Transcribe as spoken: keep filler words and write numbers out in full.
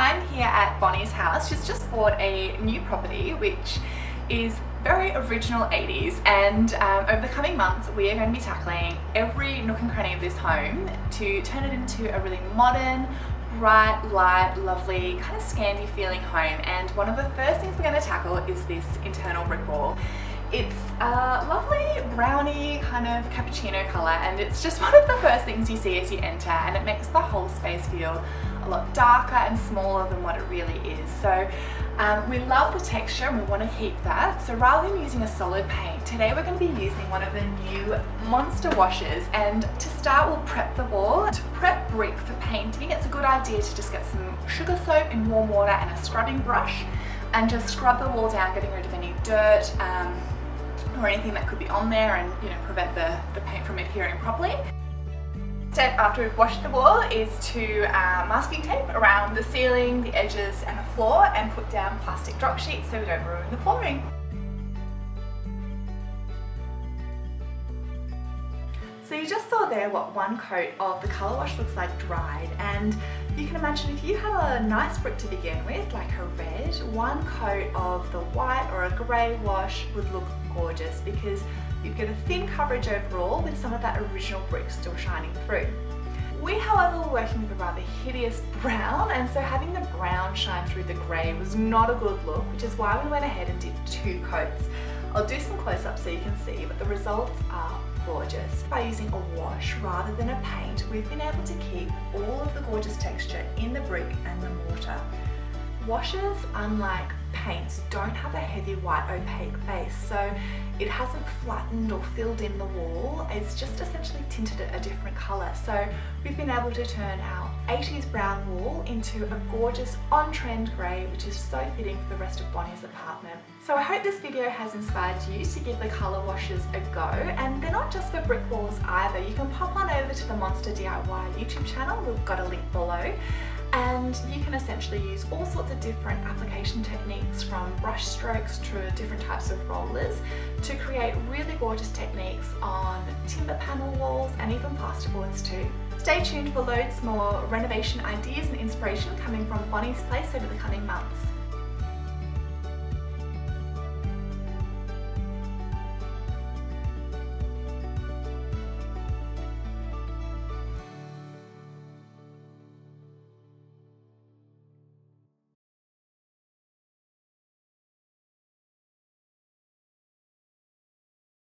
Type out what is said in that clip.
I'm here at Bonnie's house. She's just bought a new property which is very original eighties, and um, over the coming months we are going to be tackling every nook and cranny of this home to turn it into a really modern, bright, light, lovely, kind of Scandi feeling home. And one of the first things we're going to tackle is this internal brick wall. It's a lovely browny kind of cappuccino colour, and it's just one of the first things you see as you enter, and it makes the whole space feel a lot darker and smaller than what it really is. So um, we love the texture and we want to keep that, so rather than using a solid paint, today we're going to be using one of the new Monstar washes. And to start, we'll prep the wall. To prep brick for painting, it's a good idea to just get some sugar soap and warm water and a scrubbing brush and just scrub the wall down, getting rid of any dirt um, or anything that could be on there, and you know, prevent the, the paint from adhering properly. Step after we've washed the wall is to uh, masking tape around the ceiling, the edges and the floor, and put down plastic drop sheets so we don't ruin the flooring. So you just saw there what one coat of the colour wash looks like dried, and you can imagine if you had a nice brick to begin with, like a red, one coat of the white or a grey wash would look gorgeous because you'd get a thin coverage overall with some of that original brick still shining through. We, however, were working with a rather hideous brown, and so having the brown shine through the grey was not a good look, which is why we went ahead and did two coats. I'll do some close-ups so you can see, but the results are gorgeous. By using a wash rather than a paint, we've been able to keep all of the gorgeous texture in the brick and the mortar. Washes, unlike paints, don't have a heavy white opaque base, so it hasn't flattened or filled in the wall. It's just essentially tinted it a different colour. So we've been able to turn our eighties brown wall into a gorgeous on-trend grey, which is so fitting for the rest of Bonnie's apartment. So I hope this video has inspired you to give the colour washes a go, and they're not just for brick walls either. You can pop on over to the Monstar D I Y YouTube channel, we've got a link below, and you can essentially use all sorts of different application techniques, from brush strokes to different types of rollers, to create really gorgeous techniques on timber panel walls and even plasterboards too. Stay tuned for loads more renovation ideas and inspiration coming from Bonnie's Place over the coming months.